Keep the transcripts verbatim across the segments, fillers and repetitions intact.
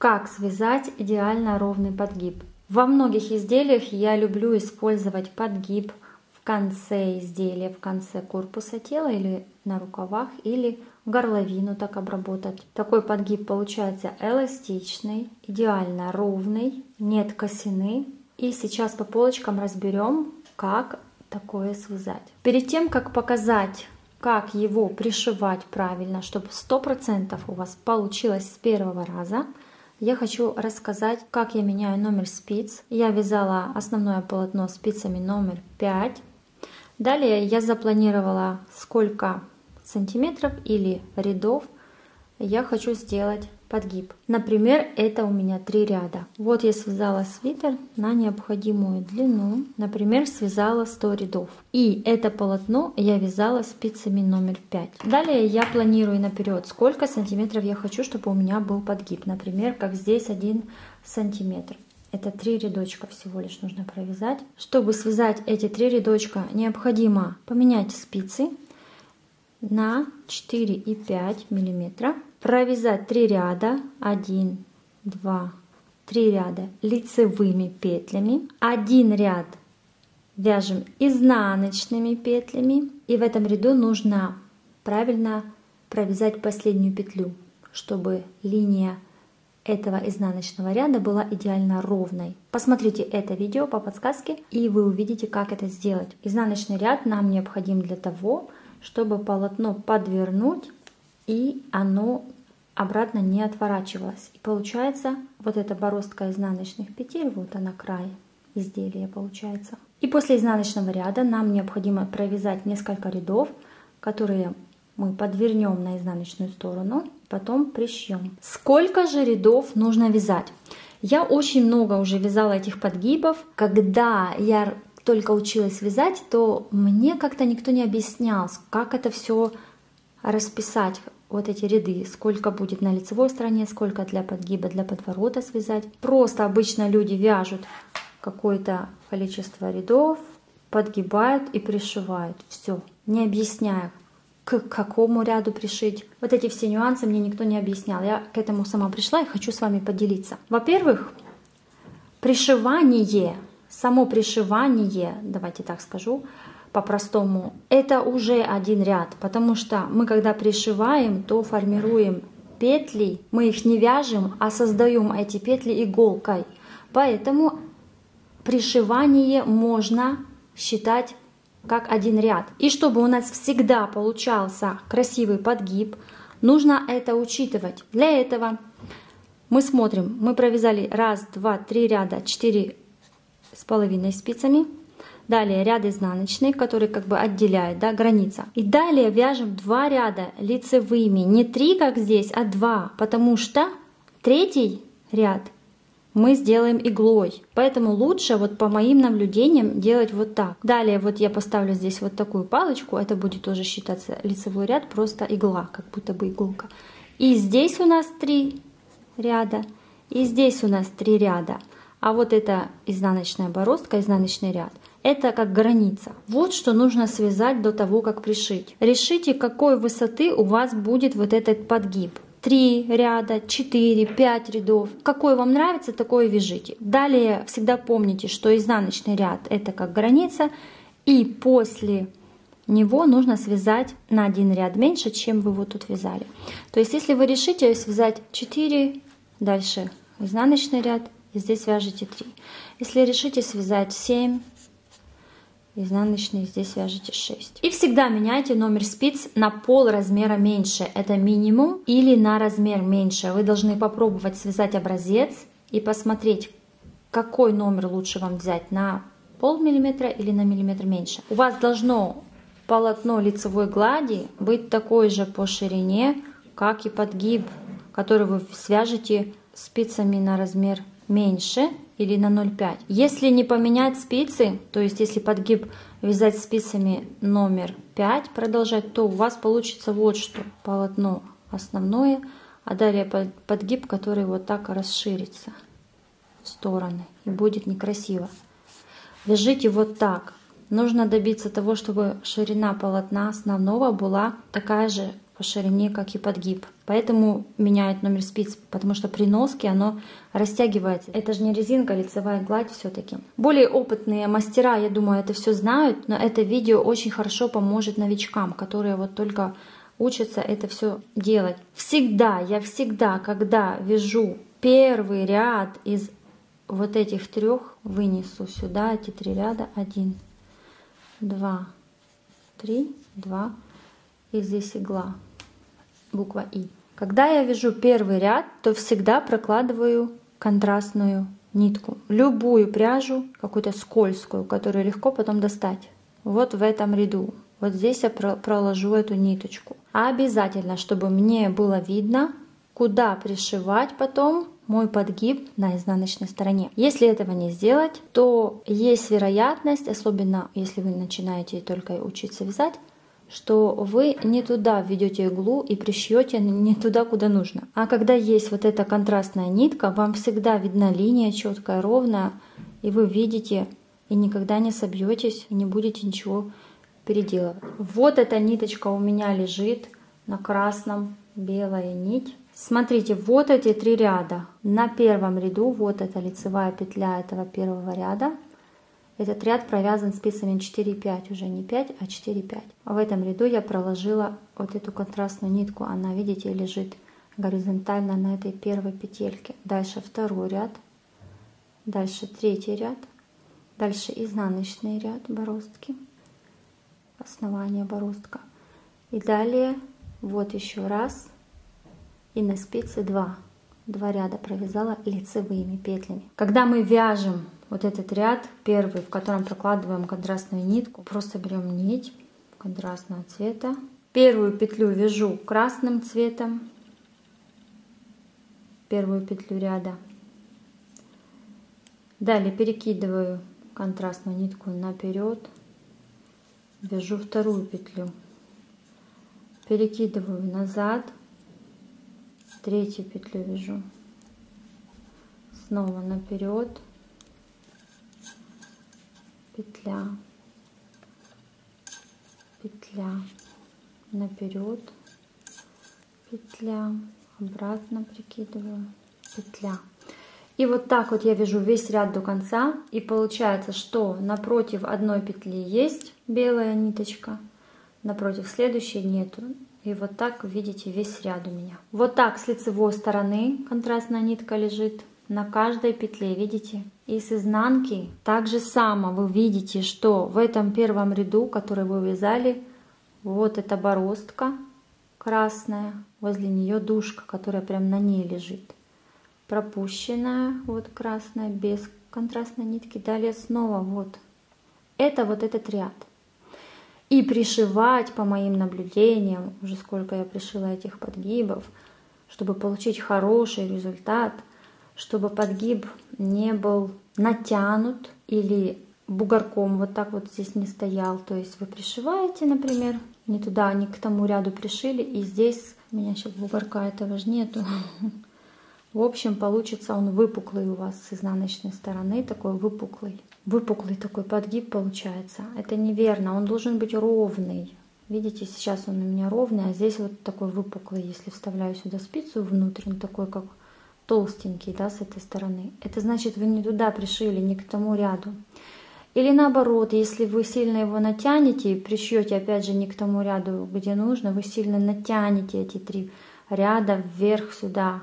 Как связать идеально ровный подгиб? Во многих изделиях я люблю использовать подгиб в конце изделия, в конце корпуса тела или на рукавах, или горловину так обработать. Такой подгиб получается эластичный, идеально ровный, нет косины. И сейчас по полочкам разберем, как такое связать. Перед тем, как показать, как его пришивать правильно, чтобы сто процентов у вас получилось с первого раза, я хочу рассказать, как я меняю номер спиц. Я вязала основное полотно спицами номер пять. Далее я запланировала, сколько сантиметров или рядов я хочу сделать подгиб. Например, это у меня три ряда. Вот я связала свитер на необходимую длину. Например, связала сто рядов. И это полотно я вязала спицами номер пять. Далее я планирую наперед, сколько сантиметров я хочу, чтобы у меня был подгиб. Например, как здесь один сантиметр. Это три рядочка всего лишь нужно провязать. Чтобы связать эти три рядочка, необходимо поменять спицы на четыре и пять миллиметра. Провязать три ряда, один, два, три ряда лицевыми петлями, один ряд вяжем изнаночными петлями, и в этом ряду нужно правильно провязать последнюю петлю, чтобы линия этого изнаночного ряда была идеально ровной. Посмотрите это видео по подсказке, и вы увидите, как это сделать. Изнаночный ряд нам необходим для того, чтобы полотно подвернуть, и оно обратно не отворачивалось. И получается вот эта бороздка изнаночных петель, вот она край изделия получается. И после изнаночного ряда нам необходимо провязать несколько рядов, которые мы подвернем на изнаночную сторону, потом пришьем. Сколько же рядов нужно вязать? Я очень много уже вязала этих подгибов. Когда я только училась вязать, то мне как-то никто не объяснял, как это все расписать. Вот эти ряды, сколько будет на лицевой стороне, сколько для подгиба, для подворота связать. Просто обычно люди вяжут какое-то количество рядов, подгибают и пришивают. Все, не объясняя, к какому ряду пришить. Вот эти все нюансы мне никто не объяснял. Я к этому сама пришла и хочу с вами поделиться. Во-первых, пришивание, само пришивание, давайте так скажу, по-простому, это уже один ряд, потому что мы, когда пришиваем, то формируем петли, мы их не вяжем, а создаем эти петли иголкой. Поэтому пришивание можно считать как один ряд. И чтобы у нас всегда получался красивый подгиб, нужно это учитывать. Для этого мы смотрим, мы провязали раз, два, три ряда, четыре с половиной спицами. Далее ряд изнаночный, который как бы отделяет, да, граница. И далее вяжем два ряда лицевыми. Не три, как здесь, а два. Потому что третий ряд мы сделаем иглой. Поэтому лучше вот по моим наблюдениям делать вот так. Далее вот я поставлю здесь вот такую палочку. Это будет тоже считаться лицевой ряд, просто игла, как будто бы иголка. И здесь у нас три ряда. И здесь у нас три ряда. А вот это изнаночная бороздка, изнаночный ряд. Это как граница. Вот что нужно связать до того, как пришить. Решите, какой высоты у вас будет вот этот подгиб. три ряда, четыре, пять рядов. Какой вам нравится, такое вяжите. Далее всегда помните, что изнаночный ряд это как граница. И после него нужно связать на один ряд меньше, чем вы вот тут вязали. То есть, если вы решите связать четыре, дальше изнаночный ряд, и здесь вяжете три. Если решите связать семь, изнаночные, здесь вяжете шесть. И всегда меняйте номер спиц на пол размера меньше. Это минимум, или на размер меньше. Вы должны попробовать связать образец и посмотреть, какой номер лучше вам взять, на полмиллиметра или на миллиметр меньше. У вас должно полотно лицевой глади быть такое же по ширине, как и подгиб, который вы свяжете спицами на размер меньше или на ноль пять. Если не поменять спицы, то есть если подгиб вязать спицами номер пять, продолжать, то у вас получится вот что. Полотно основное, а далее подгиб, который вот так расширится в стороны и будет некрасиво. Вяжите вот так. Нужно добиться того, чтобы ширина полотна основного была такая же, по ширине, как и подгиб. Поэтому меняют номер спиц, потому что при носке оно растягивается. Это же не резинка, лицевая гладь все-таки. Более опытные мастера, я думаю, это все знают, но это видео очень хорошо поможет новичкам, которые вот только учатся это все делать. Всегда, я всегда, когда вяжу первый ряд из вот этих трех, вынесу сюда эти три ряда. Один, два, три, два. И здесь игла, буква И. Когда я вяжу первый ряд, то всегда прокладываю контрастную нитку. Любую пряжу, какую-то скользкую, которую легко потом достать. Вот в этом ряду. Вот здесь я проложу эту ниточку. Обязательно, чтобы мне было видно, куда пришивать потом мой подгиб на изнаночной стороне. Если этого не сделать, то есть вероятность, особенно если вы начинаете только учиться вязать, что вы не туда введете иглу и пришьете не туда, куда нужно. А когда есть вот эта контрастная нитка, вам всегда видна линия четкая, ровная, и вы видите, и никогда не собьетесь, и не будете ничего переделывать. Вот эта ниточка у меня лежит на красном, белая нить. Смотрите, вот эти три ряда. На первом ряду вот эта лицевая петля этого первого ряда. Этот ряд провязан спицами четыре и пять, уже не пять, а четыре и пять. В этом ряду я проложила вот эту контрастную нитку. Она, видите, лежит горизонтально на этой первой петельке. Дальше второй ряд, дальше третий ряд, дальше изнаночный ряд бороздки, основание бороздка. И далее вот еще раз и на спице два. Два ряда провязала лицевыми петлями. Когда мы вяжем вот этот ряд, первый, в котором прокладываем контрастную нитку, просто берем нить контрастного цвета. Первую петлю вяжу красным цветом, первую петлю ряда. Далее перекидываю контрастную нитку наперед, вяжу вторую петлю, перекидываю назад, третью петлю вяжу, снова наперед. Петля, петля, наперед, петля, обратно прикидываю, петля. И вот так вот я вяжу весь ряд до конца. И получается, что напротив одной петли есть белая ниточка, напротив следующей нету. И вот так видите весь ряд у меня. Вот так с лицевой стороны контрастная нитка лежит. На каждой петле, видите? И с изнанки так же само вы видите, что в этом первом ряду, который вы вязали, вот эта бороздка красная, возле нее дужка, которая прям на ней лежит. Пропущенная, вот красная, без контрастной нитки. Далее снова вот. Это вот этот ряд. И пришивать, по моим наблюдениям, уже сколько я пришила этих подгибов, чтобы получить хороший результат, чтобы подгиб не был натянут или бугорком вот так вот здесь не стоял. То есть вы пришиваете, например, не туда, не к тому ряду пришили, и здесь у меня сейчас бугорка этого же нету. В общем, получится он выпуклый у вас с изнаночной стороны, такой выпуклый. Выпуклый такой подгиб получается. Это неверно, он должен быть ровный. Видите, сейчас он у меня ровный, а здесь вот такой выпуклый. Если вставляю сюда спицу внутрь, такой как... толстенький, да, с этой стороны. Это значит, вы не туда пришили, не к тому ряду. Или наоборот, если вы сильно его натянете, пришьете, опять же, не к тому ряду, где нужно, вы сильно натянете эти три ряда вверх сюда,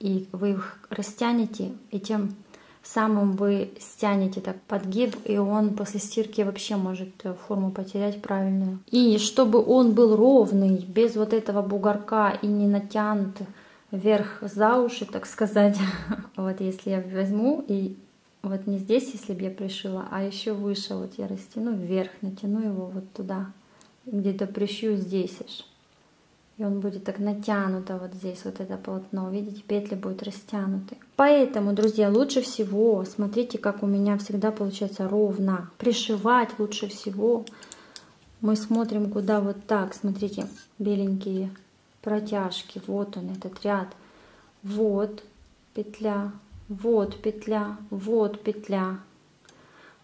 и вы их растянете, и тем самым вы стянете так подгиб, и он после стирки вообще может форму потерять правильную. И чтобы он был ровный, без вот этого бугорка и не натянут вверх за уши, так сказать. Вот если я возьму, и вот не здесь, если бы я пришила, а еще выше, вот я растяну вверх, натяну его вот туда, где-то пришью здесь аж. И он будет так натянуто вот здесь, вот это полотно. Видите, петли будут растянуты. Поэтому, друзья, лучше всего, смотрите, как у меня всегда получается ровно. Пришивать лучше всего. Мы смотрим, куда вот так, смотрите, беленькие протяжки, вот он этот ряд, вот петля, вот петля, вот петля.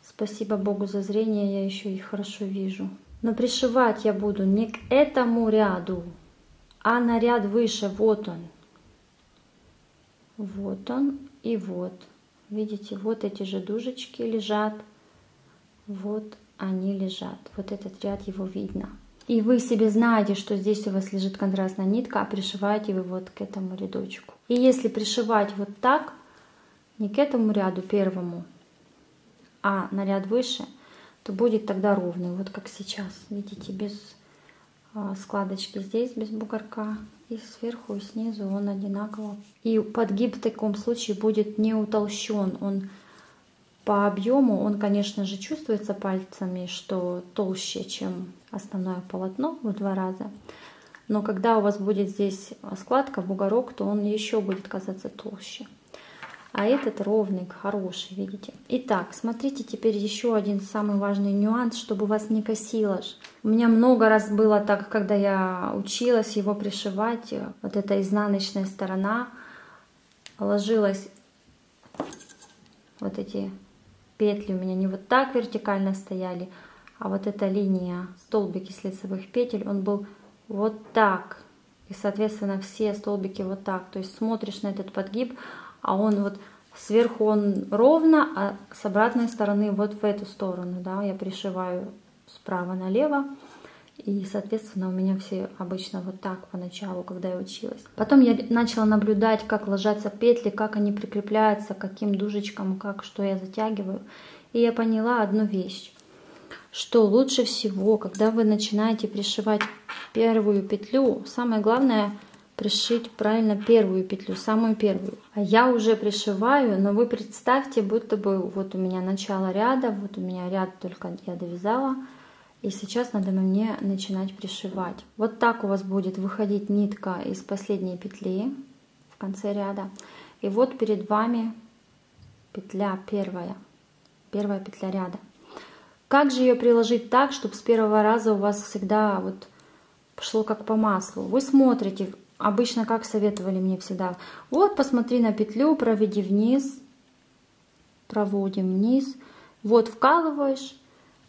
Спасибо Богу за зрение, я еще и хорошо вижу. Но пришивать я буду не к этому ряду, а на ряд выше, вот он, вот он и вот. Видите, вот эти же дужечки лежат, вот они лежат, вот этот ряд, его видно. И вы себе знаете, что здесь у вас лежит контрастная нитка, а пришиваете вы вот к этому рядочку. И если пришивать вот так, не к этому ряду первому, а на ряд выше, то будет тогда ровный, вот как сейчас. Видите, без складочки здесь, без бугорка. И сверху, и снизу он одинаково. И подгиб в таком случае будет не утолщен. Он по объему, он, конечно же, чувствуется пальцами, что толще, чем основное полотно в два раза. Но когда у вас будет здесь складка, бугорок, то он еще будет казаться толще. А этот ровный, хороший, видите. Итак, смотрите теперь еще один самый важный нюанс, чтобы вас не косило. У меня много раз было так, когда я училась его пришивать, вот эта изнаночная сторона ложилась, вот эти петли у меня не вот так вертикально стояли, а вот эта линия, столбик из лицевых петель, он был вот так. И, соответственно, все столбики вот так. То есть смотришь на этот подгиб, а он вот сверху он ровно, а с обратной стороны вот в эту сторону, да, я пришиваю справа налево, и, соответственно, у меня все обычно вот так поначалу, когда я училась. Потом я начала наблюдать, как ложатся петли, как они прикрепляются, каким дужечкам, как, что я затягиваю, и я поняла одну вещь, что лучше всего, когда вы начинаете пришивать первую петлю, самое главное – пришить правильно первую петлю, самую первую. Я уже пришиваю, но вы представьте, будто бы вот у меня начало ряда, вот у меня ряд только я довязала, и сейчас надо мне начинать пришивать. Вот так у вас будет выходить нитка из последней петли в конце ряда. И вот перед вами петля первая, первая петля ряда. Как же ее приложить так, чтобы с первого раза у вас всегда вот пошло как по маслу? Вы смотрите. Обычно, как советовали мне всегда, вот посмотри на петлю, проведи вниз, проводим вниз, вот вкалываешь,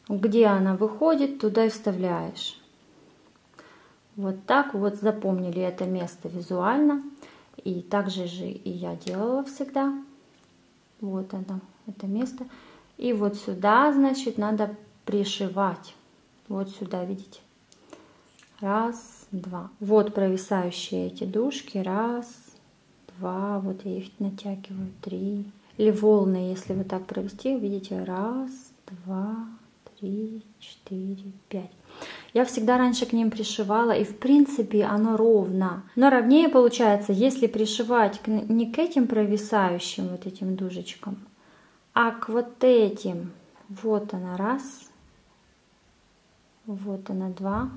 где она выходит, туда и вставляешь. Вот так вот запомнили это место визуально, и так же же и я делала всегда. Вот оно, это место. И вот сюда, значит, надо пришивать, вот сюда, видите, раз, два. Вот провисающие эти дужки. Раз, два. Вот я их натягиваю. Три. Или волны, если вот так провести, видите, раз, два, три, четыре, пять. Я всегда раньше к ним пришивала, и в принципе оно ровно. Но ровнее получается, если пришивать не к этим провисающим вот этим дужечкам, а к вот этим. Вот она, раз. Вот она, два.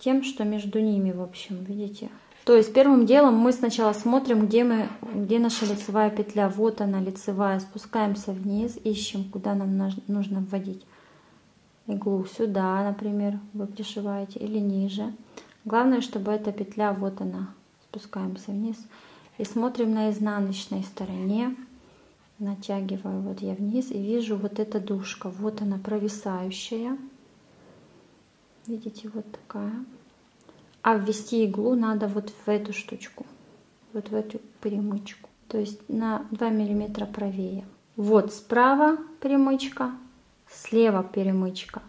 Тем, что между ними, в общем, видите. То есть первым делом мы сначала смотрим, где мы, где наша лицевая петля. Вот она, лицевая. Спускаемся вниз, ищем, куда нам нужно вводить иглу. Сюда, например, вы пришиваете или ниже. Главное, чтобы эта петля, вот она. Спускаемся вниз и смотрим на изнаночной стороне. Натягиваю вот я вниз и вижу вот эта дужка. Вот она, провисающая. Видите, вот такая. А ввести иглу надо вот в эту штучку, вот в эту перемычку. То есть на два миллиметра правее. Вот справа перемычка, слева перемычка.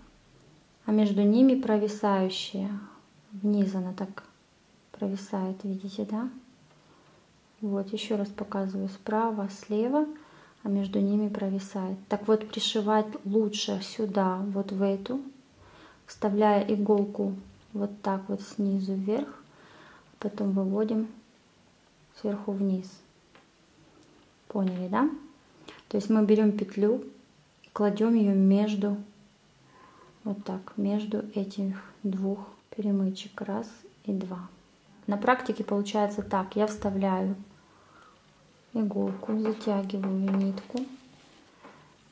А между ними провисающие. Вниз она так провисает, видите, да? Вот, еще раз показываю, справа, слева, а между ними провисает. Так вот, пришивать лучше сюда, вот в эту, вставляя иголку вот так вот снизу вверх, потом выводим сверху вниз. Поняли, да? То есть мы берем петлю, кладем ее между, вот так, между этих двух перемычек, раз и два. На практике получается так, я вставляю иголку, затягиваю нитку,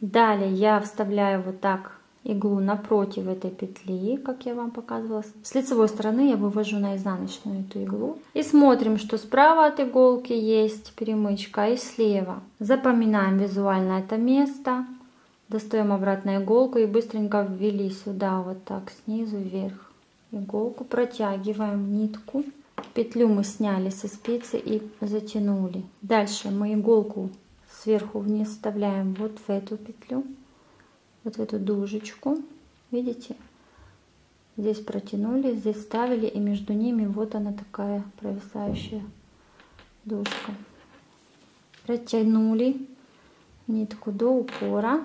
далее я вставляю вот так иглу напротив этой петли, как я вам показывала. С лицевой стороны я вывожу на изнаночную эту иглу. И смотрим, что справа от иголки есть перемычка и слева. Запоминаем визуально это место. Достаем обратно иголку и быстренько ввели сюда, вот так, снизу вверх. Иголку протягиваем, нитку. Петлю мы сняли со спицы и затянули. Дальше мы иголку сверху вниз вставляем вот в эту петлю, вот в эту дужечку. Видите? Здесь протянули, здесь вставили, и между ними вот она такая провисающая дужка. Протянули нитку до упора.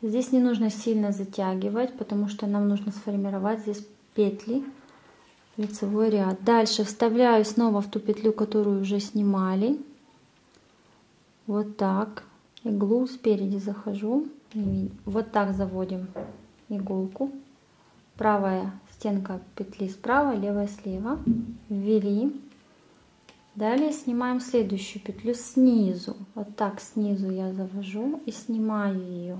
Здесь не нужно сильно затягивать, потому что нам нужно сформировать здесь петли, лицевой ряд. Дальше вставляю снова в ту петлю, которую уже снимали. Вот так. Иглу спереди захожу. И вот так заводим иголку. Правая стенка петли справа, левая слева. Ввели. Далее снимаем следующую петлю снизу. Вот так снизу я завожу и снимаю ее.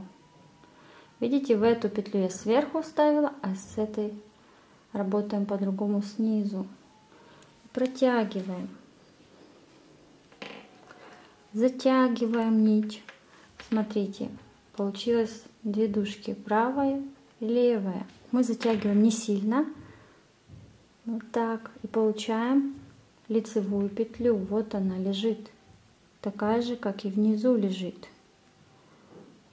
Видите, в эту петлю я сверху вставила, а с этой работаем по-другому снизу. Протягиваем. Затягиваем нить. Смотрите, получилось две дужки, правая и левая. Мы затягиваем не сильно. Вот так. И получаем лицевую петлю. Вот она лежит. Такая же, как и внизу лежит.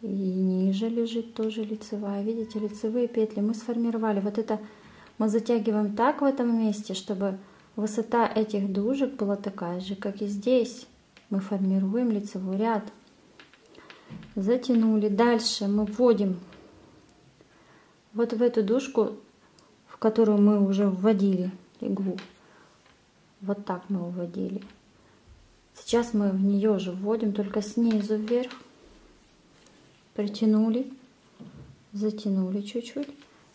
И ниже лежит тоже лицевая. Видите, лицевые петли мы сформировали. Вот это мы затягиваем так в этом месте, чтобы высота этих дужек была такая же, как и здесь. Мы формируем лицевой ряд. Затянули. Дальше мы вводим вот в эту дужку, в которую мы уже вводили иглу. Вот так мы вводили. Сейчас мы в нее же вводим, только снизу вверх. Притянули, затянули чуть-чуть,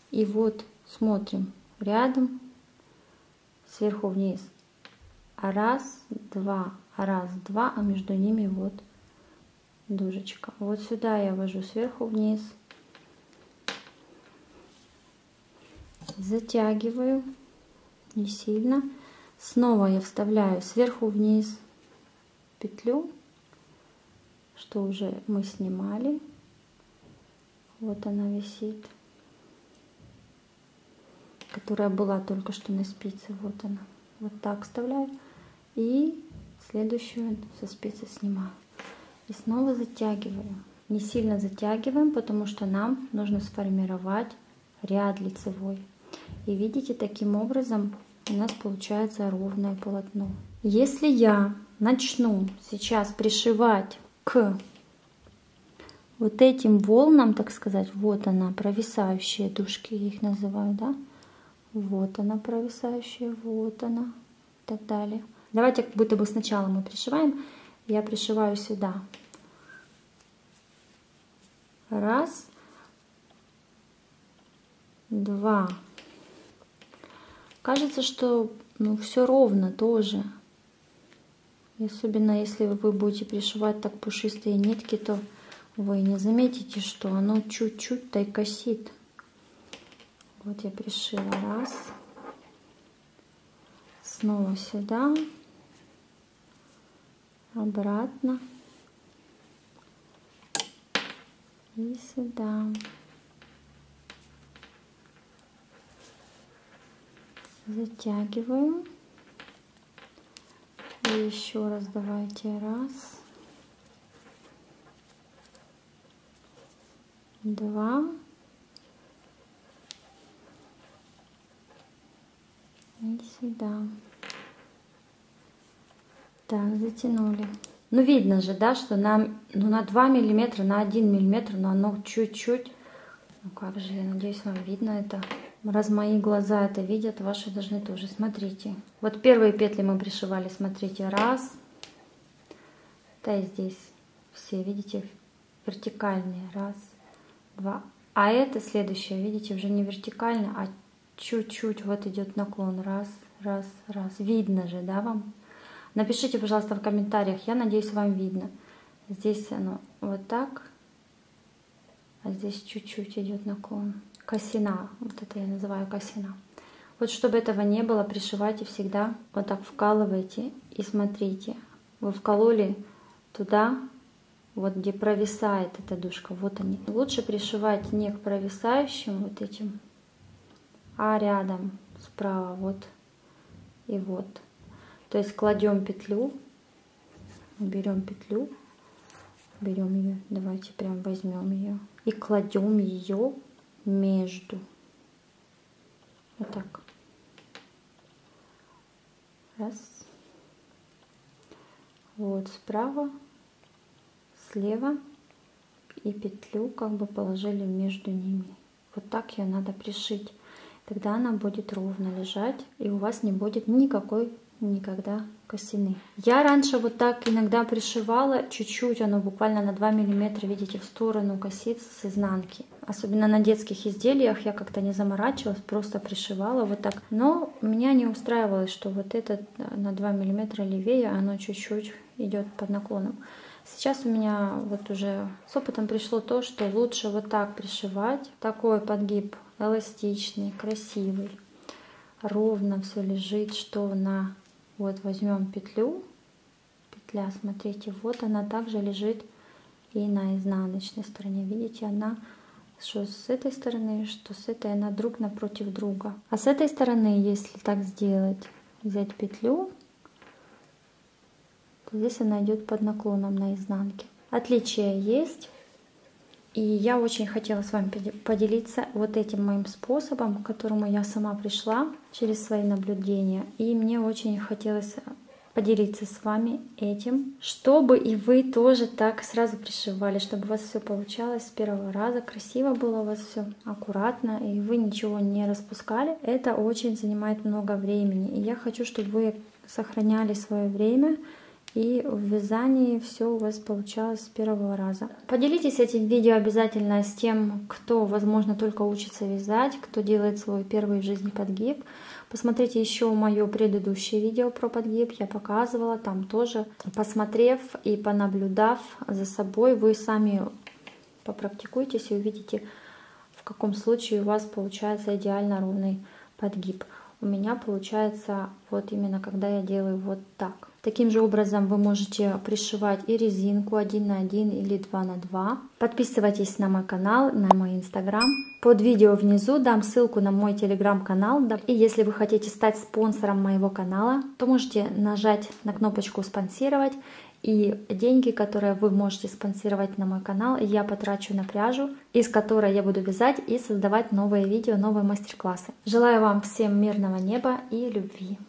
и вот смотрим рядом сверху вниз. Раз, два, раз, два, а между ними вот дужечка. Вот сюда я ввожу сверху вниз, затягиваю не сильно, снова я вставляю сверху вниз петлю, что уже мы снимали. Вот она висит, которая была только что на спице. Вот она. Вот так вставляю. И следующую со спицы снимаю. И снова затягиваю. Не сильно затягиваем, потому что нам нужно сформировать ряд лицевой. И видите, таким образом у нас получается ровное полотно. Если я начну сейчас пришивать к вот этим волнам, так сказать, вот она, провисающие дужки, я их называю, да? Вот она, провисающая, вот она, и так далее. Давайте как будто бы сначала мы пришиваем. Я пришиваю сюда. Раз, два. Кажется, что ну, все ровно тоже. И особенно если вы будете пришивать так пушистые нитки, то вы не заметите, что оно чуть-чуть-то и косит. Вот я пришила раз. Снова сюда. Обратно. И сюда. Затягиваем. И еще раз давайте раз. Два, и сюда. Так, затянули. Ну, видно же, да, что нам ну, на два миллиметра, на один миллиметр, но оно чуть-чуть. Ну, как же, я надеюсь, вам видно это. Раз мои глаза это видят, ваши должны тоже. Смотрите. Вот первые петли мы пришивали, смотрите, раз. Да, и здесь все, видите, вертикальные, раз. Два. А это следующее, видите, уже не вертикально, а чуть-чуть вот идет наклон. Раз, раз, раз. Видно же, да, вам? Напишите, пожалуйста, в комментариях. Я надеюсь, вам видно. Здесь оно вот так, а здесь чуть-чуть идет наклон. Косина. Вот это я называю косина. Вот чтобы этого не было, пришивайте всегда. Вот так вкалывайте и смотрите. Вы вкололи туда. Вот где провисает эта дужка, вот они. Лучше пришивать не к провисающим вот этим а рядом справа вот и вот. То есть кладем петлю, берем петлю, берем ее, давайте прям возьмем ее и кладем ее между. Вот так. Раз. Вот справа, слева, и петлю как бы положили между ними. Вот так ее надо пришить. Тогда она будет ровно лежать, и у вас не будет никакой никогда косины. Я раньше вот так иногда пришивала, чуть-чуть, оно буквально на два миллиметра, видите, в сторону косится с изнанки. Особенно на детских изделиях я как-то не заморачивалась, просто пришивала вот так. Но меня не устраивало, что вот этот на два миллиметра левее, оно чуть-чуть идет под наклоном. Сейчас у меня вот уже с опытом пришло то, что лучше вот так пришивать. Такой подгиб эластичный, красивый, ровно все лежит, что на... Вот возьмем петлю, петля, смотрите, вот она также лежит и на изнаночной стороне. Видите, она... Что с этой стороны, что с этой, она друг напротив друга. А с этой стороны, если так сделать, взять петлю, то здесь она идет под наклоном на изнанке. Отличия есть. И я очень хотела с вами поделиться вот этим моим способом, к которому я сама пришла через свои наблюдения. И мне очень хотелось поделиться с вами этим, чтобы и вы тоже так сразу пришивали, чтобы у вас все получалось с первого раза, красиво было у вас все, аккуратно, и вы ничего не распускали. Это очень занимает много времени, и я хочу, чтобы вы сохраняли свое время, и в вязании все у вас получалось с первого раза. Поделитесь этим видео обязательно с тем, кто, возможно, только учится вязать, кто делает свой первый в жизни подгиб. Посмотрите еще мое предыдущее видео про подгиб, я показывала, там тоже, посмотрев и понаблюдав за собой, вы сами попрактикуйтесь и увидите, в каком случае у вас получается идеально ровный подгиб. У меня получается вот именно, когда я делаю вот так. Таким же образом вы можете пришивать и резинку один на один или два на два. Подписывайтесь на мой канал, на мой инстаграм. Под видео внизу дам ссылку на мой телеграм-канал. И если вы хотите стать спонсором моего канала, то можете нажать на кнопочку «Спонсировать». И деньги, которые вы можете спонсировать на мой канал, я потрачу на пряжу, из которой я буду вязать и создавать новые видео, новые мастер-классы. Желаю вам всем мирного неба и любви!